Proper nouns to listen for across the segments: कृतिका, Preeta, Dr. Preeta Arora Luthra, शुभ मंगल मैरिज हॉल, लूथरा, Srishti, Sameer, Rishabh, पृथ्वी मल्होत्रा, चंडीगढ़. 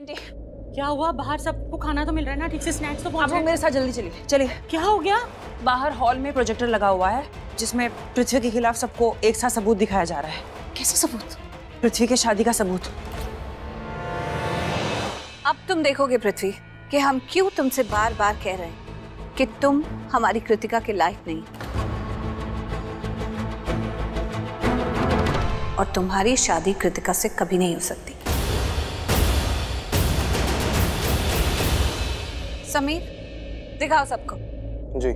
क्या हुआ? बाहर सबको खाना तो मिल रहा है ना, ठीक से स्नैक्स तो पहुंच रहे हैं। आप मेरे साथ जल्दी चलिए। चलिए। क्या हो गया? बाहर हॉल में प्रोजेक्टर लगा हुआ है जिसमें पृथ्वी के खिलाफ सबको एक साथ सबूत दिखाया जा रहा है। कैसा सबूत? पृथ्वी के शादी का सबूत। अब तुम देखोगे पृथ्वी कि हम क्यों तुमसे बार बार कह रहे हैं कि तुम हमारी कृतिका के लायक नहीं और तुम्हारी शादी कृतिका से कभी नहीं हो सकती। समीर, दिखाओ सबको। जी।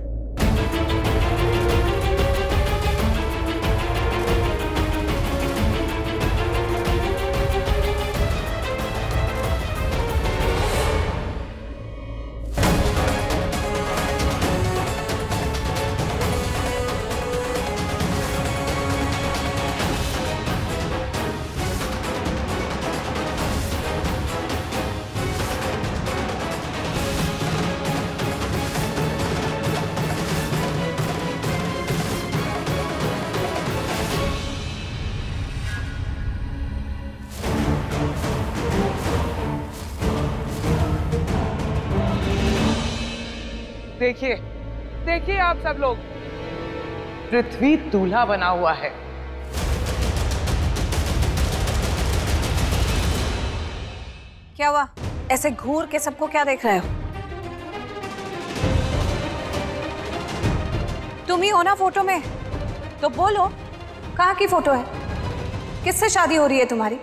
देखिए, देखिए आप सब लोग, पृथ्वी दूल्हा बना हुआ है। क्या हुआ? ऐसे घूर के सबको क्या देख रहे हो? तुम ही हो ना फोटो में, तो बोलो कहाँ की फोटो है? किससे शादी हो रही है तुम्हारी?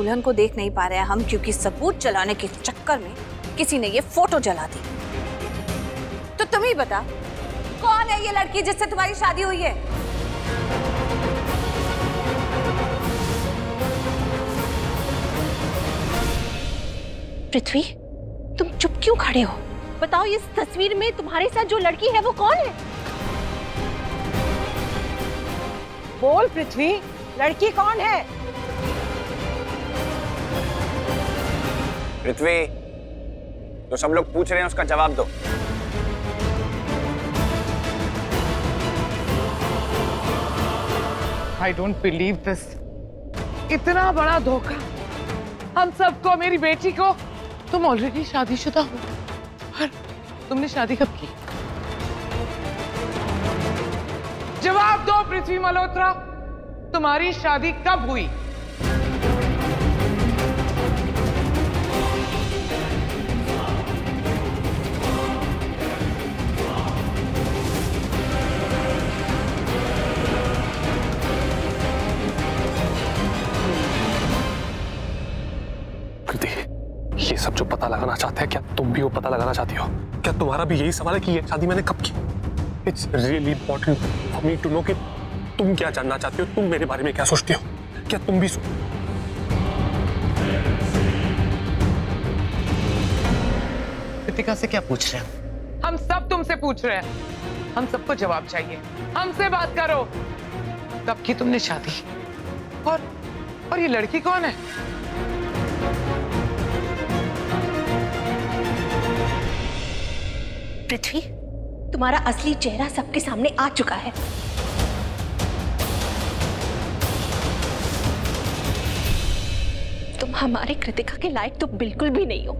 दुल्हन को देख नहीं पा रहे हैं हम क्योंकि सबूत जलाने के चक्कर में किसी ने ये फोटो जला दी। तो तुम ही बता, कौन है ये लड़की जिससे तुम्हारी शादी हुई है? पृथ्वी, तुम चुप क्यों खड़े हो? बताओ, इस तस्वीर में तुम्हारे साथ जो लड़की है वो कौन है? बोल पृथ्वी, लड़की कौन है? पृथ्वी, तो सब लोग पूछ रहे हैं, उसका जवाब दो। I don't believe this. इतना बड़ा धोखा हम सबको, मेरी बेटी को। तुम ऑलरेडी शादीशुदा हो, पर तुमने शादी कब की? जवाब दो पृथ्वी मल्होत्रा, तुम्हारी शादी कब हुई? ये सब जो पता लगाना चाहते हैं, क्या तुम भी वो पता लगाना चाहती हो? क्या तुम्हारा भी यही सवाल है कि ये शादी मैंने कब की? It's really important for me to know कि तुम क्या जानना चाहती हो, तुम मेरे बारे में क्या सोचती हो, क्या तुम भी कृतिका से क्या पूछ रहे हैं? हम सब तुमसे पूछ रहे हैं, हम सबको जवाब चाहिए। हमसे बात करो, कब की तुमने शादी और ये लड़की कौन है? पृथ्वी, तुम्हारा असली चेहरा सबके सामने आ चुका है। तुम हमारे कृतिका के लायक तो बिल्कुल भी नहीं हो।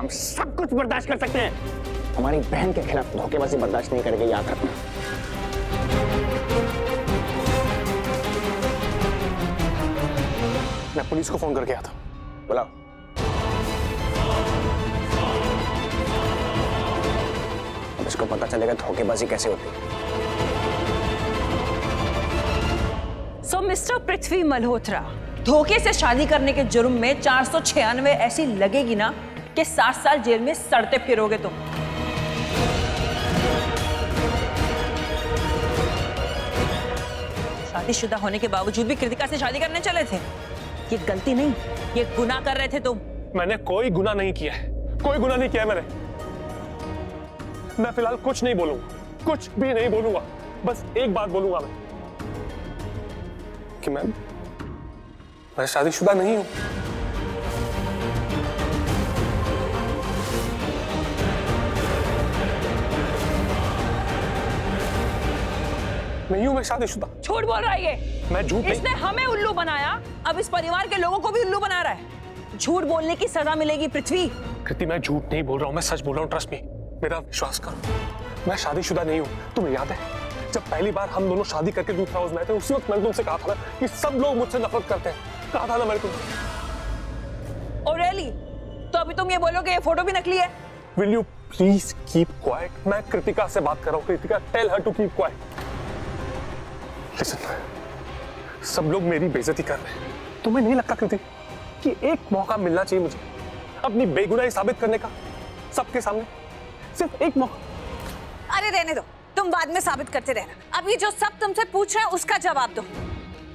हम सब कुछ बर्दाश्त कर सकते हैं, हमारी बहन के खिलाफ धोखेबाजी बर्दाश्त नहीं करेंगे, याद रखना। मैं पुलिस को फोन करके आया था, बुलाओ। अब इसको पता चलेगा धोखेबाजी कैसे होती है। सो मिस्टर पृथ्वी मल्होत्रा, धोखे से शादी करने के जुर्म में 496 ऐसी लगेगी ना कि 7 साल जेल में सड़ते फिरोगे तुम। शादीशुदा होने के बावजूद भी कृतिका से शादी करने चले थे। ये गलती नहीं, ये गुनाह कर रहे थे तुम। मैंने कोई गुनाह नहीं किया है, कोई गुनाह नहीं किया है मैंने। मैं फिलहाल कुछ नहीं बोलूंगा, कुछ भी नहीं बोलूंगा। बस एक बात बोलूंगा मैं कि मैं शादीशुदा नहीं हूं। नहीं हूँ मैं शादीशुदा। झूठ बोल रहा है ये। मैं झूठ नहीं। इसने हमें उल्लू बनाया, अब इस परिवार के लोगों को भी उल्लू बना रहा है। झूठ बोलने की सजा मिलेगी पृथ्वी। कृति मैं झूठ नहीं बोल रहा हूँ, मैं सच बोल रहा हूँ, ट्रस्ट मी, मेरा विश्वास करो। मैं शादीशुदा नहीं हूँ। तुम्हें याद है जब पहली बार हम दोनों शादी करके दूसरा हाउस में आए थे, उसी वक्त मैंने तुमसे कहा था ना कि सब लोग मुझसे नफरत करते हैं, कहा था ना मैंने तुमसे। और रियली तो अभी तुम ये बोलोगे ये फोटो भी नकली है? Will you please keep quiet? मैं कृतिका से बात कर रहा हूँ। कृतिका, tell her to keep quiet. Listen, सब लोग मेरी बेइज्जती कर रहे हैं। तुम्हें नहीं लगता कृति कि एक मौका मिलना चाहिए मुझे अपनी बेगुनाही साबित करने का सबके सामने? सिर्फ एक मौका। अरे रहने दो, तुम बाद में साबित करते रहना। अब ये जो सब तुमसे पूछ रहे हैं उसका जवाब दो।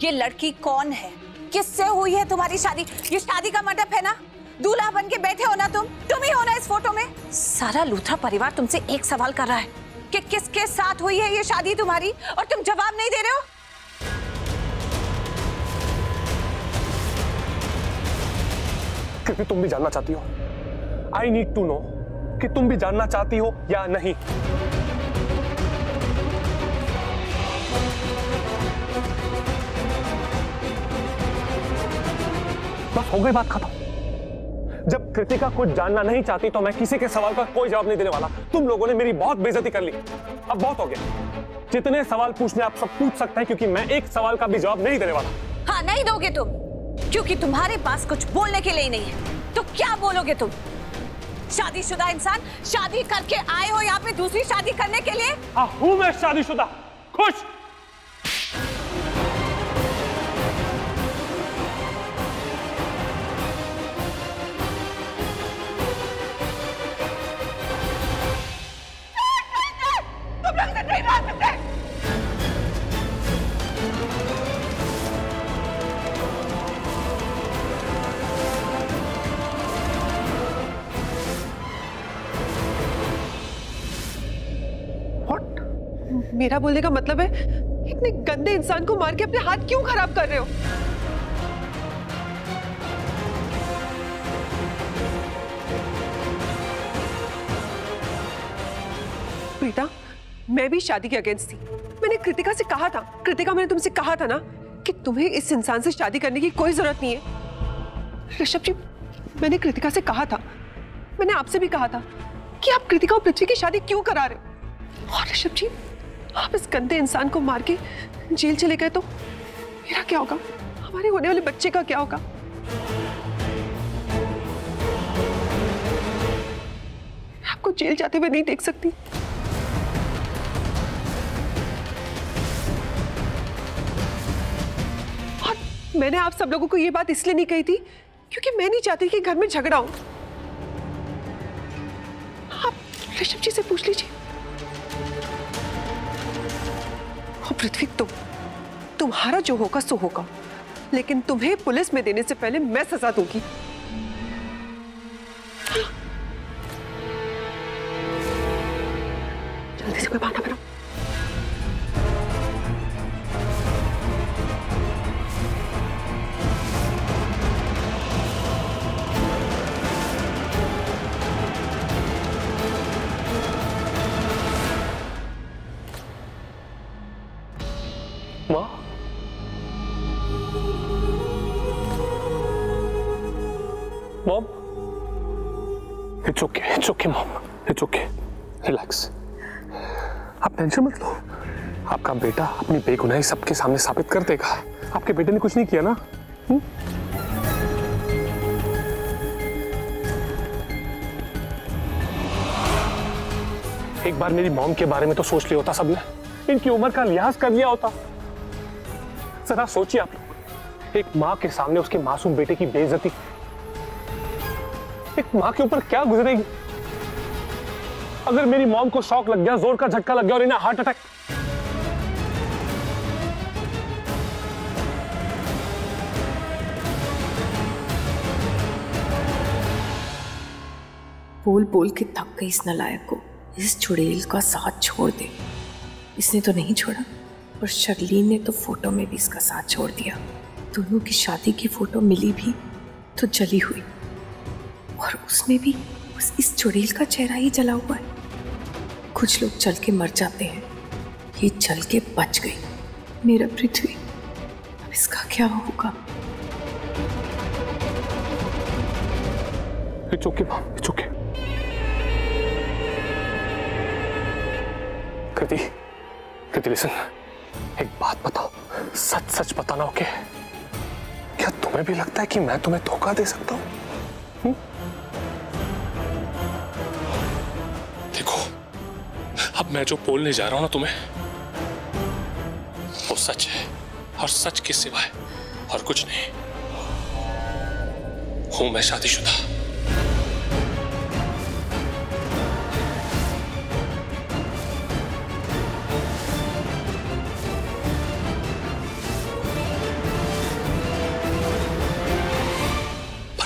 ये लड़की कौन है, किससे हुई है तुम्हारी शादी? ये शादी का मंडप है ना, दूल्हा बन के बैठे हो ना तुम ही हो ना इस फोटो में। सारा लूथरा परिवार तुमसे एक सवाल कर रहा है कि किसके साथ हुई है ये शादी तुम्हारी, और तुम जवाब नहीं दे रहे हो। क्योंकि तुम भी जानना चाहती हो, आई नीड टू नो कि तुम भी जानना चाहती हो या नहीं। बस हो गई बात खत्म। जब कृतिका कुछ जानना नहीं चाहती तो मैं किसी के सवाल का कोई जवाब नहीं देने वाला। तुम लोगों ने मेरी बहुत बेइज्जती कर ली, अब बहुत हो गया। जितने सवाल पूछने आप सब पूछ सकते हैं, क्योंकि मैं एक सवाल का भी जवाब नहीं देने वाला। हाँ नहीं दोगे तुम, क्योंकि तुम्हारे पास कुछ बोलने के लिए नहीं है। तो क्या बोलोगे तुम? शादीशुदा इंसान, शादी करके आए हो यहाँ पे दूसरी शादी करने के लिए। हाँ हूँ मैं शादीशुदा, खुश। मेरा बोलने का मतलब है इतने गंदे इंसान को मार के अपने हाथ क्यों खराब कर रहे हो? प्रीता, मैं भी शादी के अगेंस्ट थी। मैंने कृतिका से कहा था, कृतिका मैंने तुमसे कहा था ना कि तुम्हें इस इंसान से शादी करने की कोई जरूरत नहीं है। ऋषभ जी, मैंने कृतिका से कहा था, मैंने आपसे भी कहा था कि आप कृतिका और पृथ्वी की शादी क्यों करा रहे हो। और ऋषभ जी, आप इस गंदे इंसान को मार के जेल चले गए तो मेरा क्या होगा, हमारे होने वाले बच्चे का क्या होगा? आपको जेल जाते हुए नहीं देख सकती। और मैंने आप सब लोगों को ये बात इसलिए नहीं कही थी क्योंकि मैं नहीं चाहती कि घर में झगड़ा हो। आप ऋषभ जी से पूछ लीजिए। पृथ्वी, तुम्हारा जो होगा सो होगा, लेकिन तुम्हें पुलिस में देने से पहले मैं सजा दूंगी। जल्दी से कोई बहाना बनाओ। Mom, it's okay, Mom, it's okay, relax. आप टेंशन मत लो, आपका बेटा अपनी बेगुनाही सबके सामने साबित कर देगा। आपके बेटे ने कुछ नहीं किया ना। एक बार मेरी मॉम के बारे में तो सोच लिया होता सबने, इनकी उम्र का लिहाज कर लिया होता। जरा सोचिए आप लोग, एक माँ के सामने उसके मासूम बेटे की बेइज्जती, एक माँ के ऊपर क्या गुजरेगी। अगर मेरी मॉम को शॉक लग गया, जोर का झटका लग गया और इन्हें हार्ट अटैक। बोल बोल के थक गई इस नालायक को। इस चुड़ैल का साथ छोड़ दे। इसने तो नहीं छोड़ा, पर शर्ली ने तो फोटो में भी इसका साथ छोड़ दिया। दोनों की शादी की फोटो मिली भी तो जली हुई, और उसमें भी बस इस चुड़ैल का चेहरा ही जला हुआ है। कुछ लोग चल के मर जाते हैं, ही चल के बच गई। मेरा पृथ्वी, अब इसका क्या होगा? It's okay, Mom. It's okay. Kriti, Kriti listen. एक बात बताओ, सच सच बताना ओके? क्या तुम्हें भी लगता है कि मैं तुम्हें धोखा दे सकता हूँ? देखो, अब मैं जो बोलने जा रहा हूँ ना तुम्हें, वो सच है और सच के सिवाय और कुछ नहीं। हूँ मैं शादीशुदा।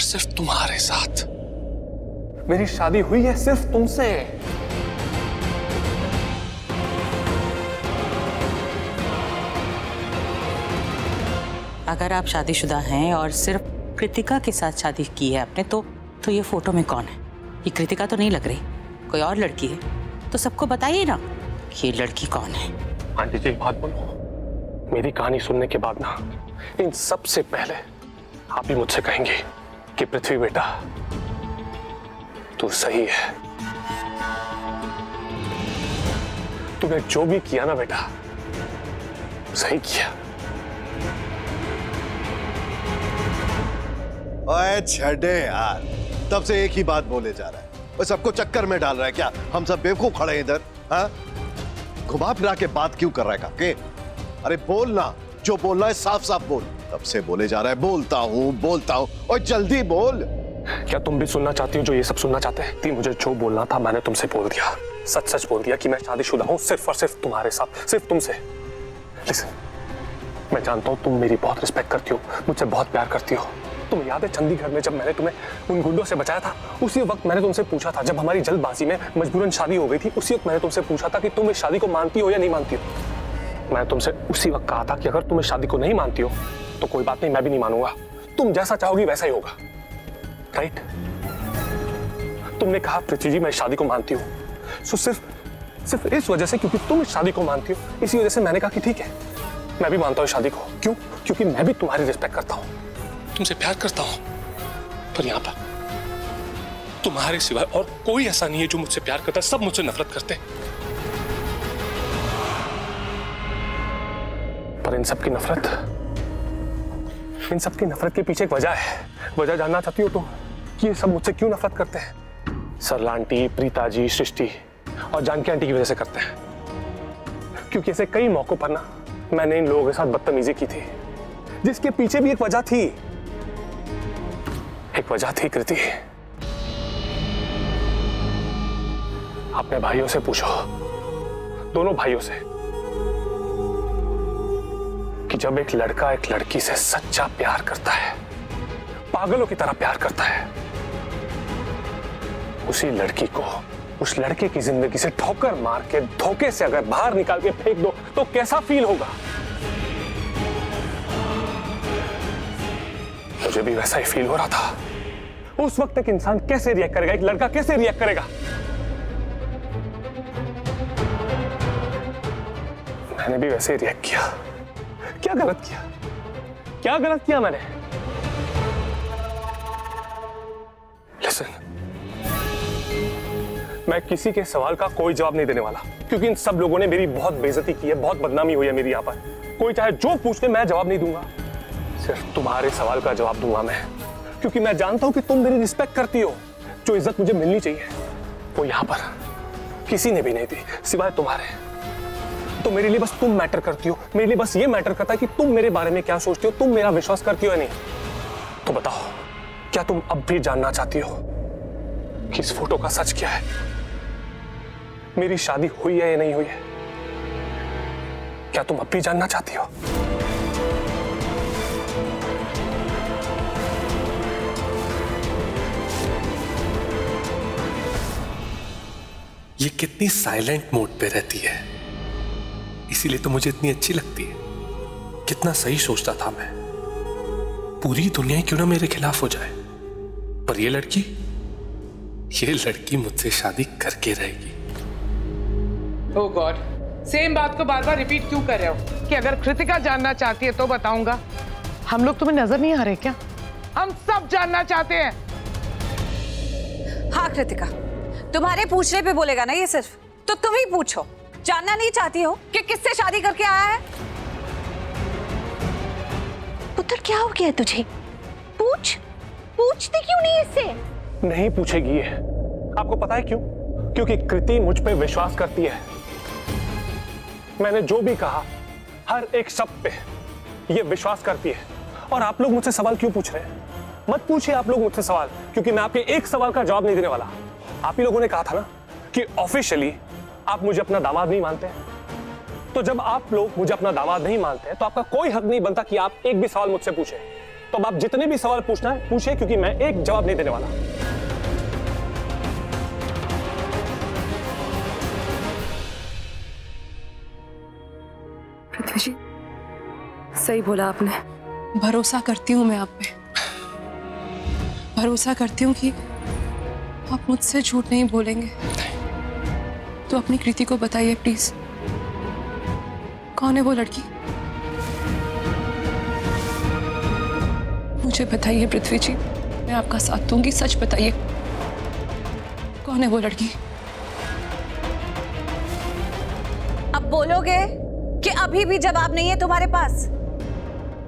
सिर्फ तुम्हारे साथ मेरी शादी हुई है, सिर्फ तुमसे। अगर आप शादीशुदा हैं और सिर्फ कृतिका के साथ शादी की है आपने, तो ये फोटो में कौन है? ये कृतिका तो नहीं लग रही, कोई और लड़की है। तो सबको बताइए ना कि ये लड़की कौन है। आंटी जी, बात बोलो। मेरी कहानी सुनने के बाद ना इन सबसे पहले आप ही मुझसे कहेंगे कि पृथ्वी बेटा, तू सही है। तूने जो भी किया ना बेटा, सही किया। ओए छठे यार, तब से एक ही बात बोले जा रहा है। वो सबको चक्कर में डाल रहा है क्या? हम सब बेवकूफ खड़े हैं इधर, हाँ? घुमा फिरा के बात क्यों कर रहा है काके? अरे बोल ना, जो बोलना है साफ साफ बोल। तब से बोले जा रहा है बोलता हूँ और जल्दी बोल। क्या तुम भी सुनना चाहती हो जो ये सब सुनना चाहते हैं? ती मुझे जो बोलना था मैंने तुमसे बोल दिया, सच सच बोल दिया कि मैं शादीशुदा हूँ, सिर्फ और सिर्फ तुम्हारे साथ, सिर्फ तुमसे। लिसन, मैं जानता हूँ तुम मेरी बहुत रिस्पेक्ट करती हो, मुझसे बहुत प्यार करती हो। तुम्हें याद है चंडीगढ़ में जब मैंने तुम्हें उन गुंडों से बचाया था, उसी वक्त मैंने तुमसे पूछा था, जब हमारी जल्दबाजी में मजबूरन शादी हो गई थी, उसी वक्त मैंने तुमसे पूछा था कि तुम इस शादी को मानती हो या नहीं मानती हो। मैंने तुमसे उसी वक्त कहा था कि अगर तुम इस शादी को नहीं मानती हो तो कोई बात नहीं, मैं भी नहीं मानूंगा, तुम जैसा चाहोगी वैसा ही होगा, राइट? तुमने कहा पृथ्वी जी मैं शादी को मानती हूँ, सो सिर्फ इस वजह से, क्योंकि तुम इस शादी को मानती हो, इसी वजह से मैंने कहा कि ठीक है, मैं भी मानता हूँ शादी को। क्यों? क्योंकि मैं भी तुम्हारी रिस्पेक्ट करता हूँ, तुमसे प्यार करता हूँ। पर यहाँ पर तुम्हारे सिवाय और कोई ऐसा नहीं है जो मुझसे प्यार करता है, सब मुझसे नफरत करते हैं। पर इन सब की नफरत के पीछे एक वजह है। वजह जानना चाहती हो तो कि ये सब मुझसे क्यों नफरत करते हैं? सरला आंटी, प्रीता जी, सृष्टि और जानकी आंटी की वजह से करते हैं, क्योंकि ऐसे कई मौकों पर ना मैंने इन लोगों के साथ बदतमीजी की थी, जिसके पीछे भी एक वजह थी। कृति, अपने भाइयों से पूछो, दोनों भाइयों से, कि जब एक लड़का एक लड़की से सच्चा प्यार करता है, पागलों की तरह प्यार करता है, उसी लड़की को उस लड़के की जिंदगी से ठोकर मार के, धोखे से अगर बाहर निकाल के फेंक दो तो कैसा फील होगा? मुझे भी वैसा ही फील हो रहा था। उस वक्त एक इंसान कैसे रिएक्ट करेगा, एक लड़का कैसे रिएक्ट करेगा? मैंने भी वैसे ही रिएक्ट किया। क्या गलत किया मैंने? Listen, मैं किसी के सवाल का कोई जवाब नहीं देने वाला, क्योंकि इन सब लोगों ने मेरी बहुत बेइज्जती की है, बहुत बदनामी हुई है मेरी। यहाँ पर कोई चाहे जो पूछ ले, मैं जवाब नहीं दूंगा, सिर्फ तुम्हारे सवाल का जवाब दूंगा मैं, क्योंकि मैं जानता हूं कि तुम मेरी रिस्पेक्ट करती हो। जो इज्जत मुझे मिलनी चाहिए वो यहाँ पर किसी ने भी नहीं दी सिवाय तुम्हारे। तो मेरे लिए बस तुम मैटर करती हो, मेरे लिए बस ये मैटर करता है कि तुम मेरे बारे में क्या सोचती हो, तुम मेरा विश्वास करती हो या नहीं। तो बताओ, क्या तुम अब भी जानना चाहती हो कि इस फोटो का सच क्या है? मेरी शादी हुई है या नहीं हुई है? क्या तुम अब भी जानना चाहती हो? ये कितनी साइलेंट मोड पे रहती है, इसीलिए तो मुझे इतनी अच्छी लगती है। कितना सही सोचता था मैं, पूरी दुनिया क्यों ना मेरे खिलाफ हो जाए, पर ये लड़की मुझसे शादी करके रहेगी। ओह गॉड, सेम बात को बार बार रिपीट क्यों कर रहे हो? कि अगर कृतिका जानना चाहती है तो बताऊंगा। हम लोग तुम्हें नजर नहीं आ रहे क्या? हम सब जानना चाहते हैं। हाँ कृतिका, तुम्हारे पूछने पे बोलेगा ना ये सिर्फ, तो तुम ही पूछो। जानना नहीं चाहती हो कि किससे शादी करके आया है? पुत्र क्या हो गया तुझे? पूछती क्यों नहीं इससे? नहीं पूछेगी ये। आपको पता है क्यों? क्योंकि कृति मुझ पे विश्वास करती है। मैंने जो भी कहा हर एक शब्द पे ये विश्वास करती है। और आप लोग मुझसे सवाल क्यों पूछ रहे हैं? मत पूछिए आप लोग मुझसे सवाल, क्योंकि मैं आपके एक सवाल का जवाब नहीं देने वाला। आप ही लोगों ने कहा था ना कि ऑफिशियली आप मुझे अपना दामाद नहीं मानते, तो जब आप लोग मुझे अपना दामाद नहीं मानते तो आपका कोई हक नहीं बनता कि आप एक भी सवाल मुझसे पूछें। तो अब आप जितने भी सवाल पूछना है पूछिए, क्योंकि मैं एक जवाब नहीं देने वाला। पृथ्वी जी, सही बोला आपने। भरोसा करती हूँ मैं आप पे, भरोसा करती हूँ कि आप मुझसे झूठ नहीं बोलेंगे। तो अपनी कृति को बताइए प्लीज, कौन है वो लड़की? मुझे बताइए पृथ्वी जी, मैं आपका साथ दूंगी। सच बताइए कौन है वो लड़की? अब बोलोगे कि अभी भी जवाब नहीं है तुम्हारे पास?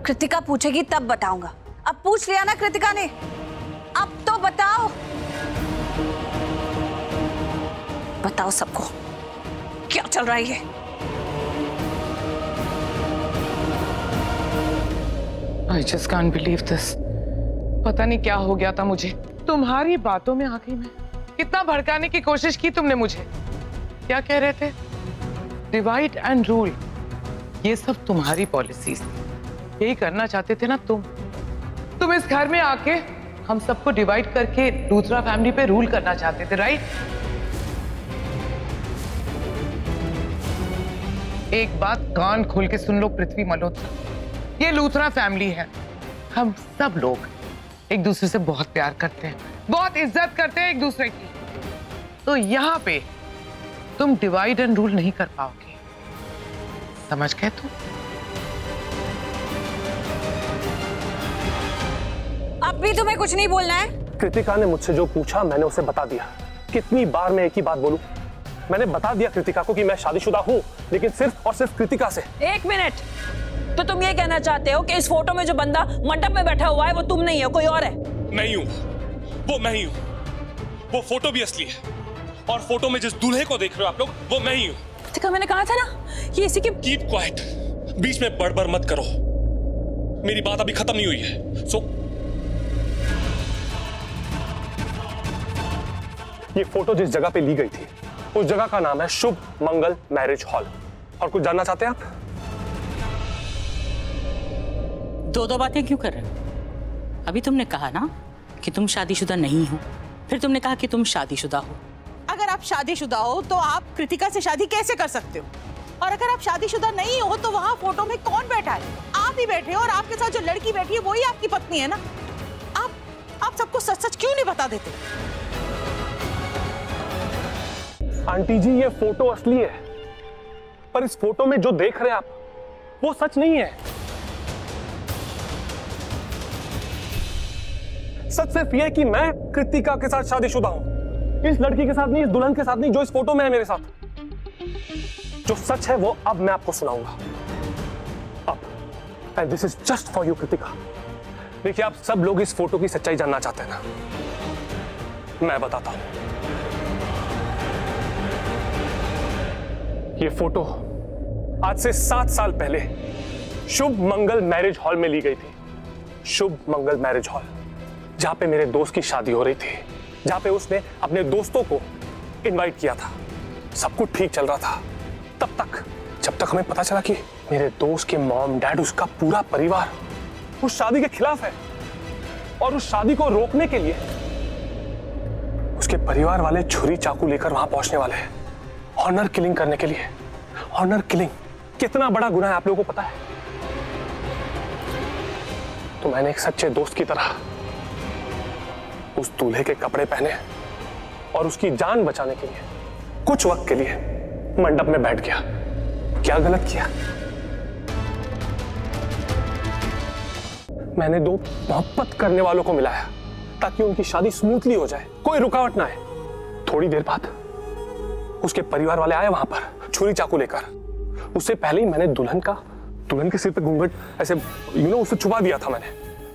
कृतिका पूछेगी तब बताऊंगा। अब पूछ लिया ना कृतिका ने, अब तो बताओ, बताओ सबको क्या चल रहा है ये। I just can't believe this. पता नहीं क्या हो गया था मुझे, तुम्हारी बातों में आ गई मैं। कितना भड़काने की कोशिश की तुमने मुझे। क्या कह रहे थे? डिवाइड एंड रूल, ये सब तुम्हारी पॉलिसीज़, यही करना चाहते थे ना तुम इस घर में आके हम सबको डिवाइड करके दूसरा फैमिली पे रूल करना चाहते थे, राइट? एक बात कान खोल के सुन लो पृथ्वी मल्होत्रा, ये लूथरा फैमिली है। हम सब लोग एक दूसरे से बहुत प्यार करते हैं, बहुत इज्जत करते हैं एक दूसरे की। तो यहाँ पे तुम डिवाइड एंड रूल नहीं कर पाओगे, समझ गए तुम? अब भी तुम्हें कुछ नहीं बोलना है? कृतिका ने मुझसे जो पूछा मैंने उसे बता दिया। कितनी बार मैं एक ही बात बोलूं? मैंने बता दिया कृतिका को कि मैं शादीशुदा हूँ, लेकिन सिर्फ और सिर्फ कृतिका से। एक मिनट, तो तुम ये कहना चाहते हो कि इस फोटो में जो बंदा मंडप में बैठा हुआ है वो तुम नहीं हो, कोई और है? नहीं हूँ, वो मैं ही हूँ। वो फोटो भी असली है, और फोटो में जिस दूल्हे को देख रहे हो आप लोग वो मैं ही हूँ। देखा, मैंने कहा था ना ये इसी की। कीप क्वाइट, बीच में बड़बड़ मत करो, मेरी बात अभी खत्म नहीं हुई है। सो ये फोटो जिस जगह पे ली गई थी उस जगह का नाम है शुभ मंगल मैरिज हॉल। और कुछ जानना चाहते हैं आप? दो बातें क्यों कर रहे हो? अभी तुमने कहा ना कि तुम शादीशुदा नहीं हो, फिर तुमने कहा कि तुम शादीशुदा हो। अगर आप शादीशुदा हो तो आप कृतिका से शादी कैसे कर सकते हो? और अगर आप शादीशुदा नहीं हो तो वहाँ फोटो में कौन बैठा है? आप ही बैठे हो, और आपके साथ जो लड़की बैठी है वही आपकी पत्नी है ना। आप सबको सच सच क्यों नहीं बता देते? आंटी जी, ये फोटो असली है, पर इस फोटो में जो देख रहे हैं आप वो सच नहीं है। सच सिर्फ ये कि मैं कृतिका के साथ शादीशुदा हूं, इस लड़की के साथ नहीं, इस दुल्हन के साथ नहीं जो इस फोटो में है मेरे साथ। जो सच है वो अब मैं आपको सुनाऊंगा। अब, and this is just for you कृतिका। देखिए, आप सब लोग इस फोटो की सच्चाई जानना चाहते हैं ना, मैं बताता हूं। ये फोटो आज से 7 साल पहले शुभ मंगल मैरिज हॉल में ली गई थी। शुभ मंगल मैरिज हॉल, जहाँ पे मेरे दोस्त की शादी हो रही थी, जहाँ पे उसने अपने दोस्तों को इनवाइट किया था। सब कुछ ठीक चल रहा था तब तक, जब तक हमें पता चला कि मेरे दोस्त के मॉम डैड, उसका पूरा परिवार उस शादी के खिलाफ है। और उस शादी को रोकने के लिए उसके परिवार वाले छुरी चाकू लेकर वहां पहुंचने वाले हैं, ऑनर किलिंग करने के लिए। ऑनर किलिंग कितना बड़ा गुनाह है आप लोगों को पता है। तो मैंने एक सच्चे दोस्त की तरह उस दूल्हे के कपड़े पहने और उसकी जान बचाने के लिए कुछ वक्त के लिए मंडप में बैठ गया। क्या गलत किया? मैंने दो मोहब्बत करने वालों को मिलाया ताकि उनकी शादी स्मूथली हो जाए, कोई रुकावट ना है। थोड़ी देर बाद उसके परिवार वाले आए वहां पर छुरी चाकू लेकर। उससे पहले ही मैंने दुल्हन के सिर पे घूंघट ऐसे उसे छुपा दिया था मैंने,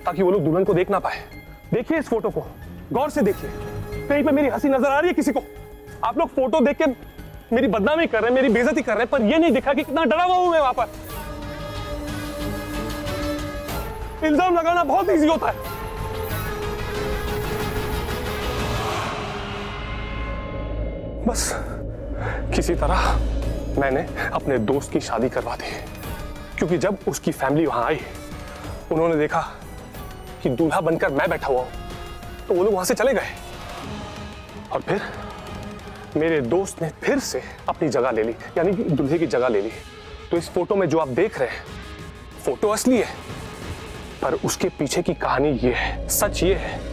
ताकि वो लोग दुल्हन को देख ना पाए। देखिए इस फोटो को गौर से, देखिए कहीं पे मेरी हंसी नजर आ रही है किसी को? आप लोग फोटो देख के मेरी बदनामी कर रहे हैं, मेरी बेइज्जती कर रहे हैं, पर ये नहीं दिखा कि कितना डरा हुआ हूं मैं वहां पर। इल्जाम लगाना बहुत इजी होता है। बस किसी तरह मैंने अपने दोस्त की शादी करवा दी, क्योंकि जब उसकी फैमिली वहां आई, उन्होंने देखा कि दूल्हा बनकर मैं बैठा हुआ हूं, तो वो लोग वहां से चले गए। और फिर मेरे दोस्त ने फिर से अपनी जगह ले ली, यानी कि दूल्हे की जगह ले ली। तो इस फोटो में जो आप देख रहे हैं, फोटो असली है, पर उसके पीछे की कहानी ये है, सच ये है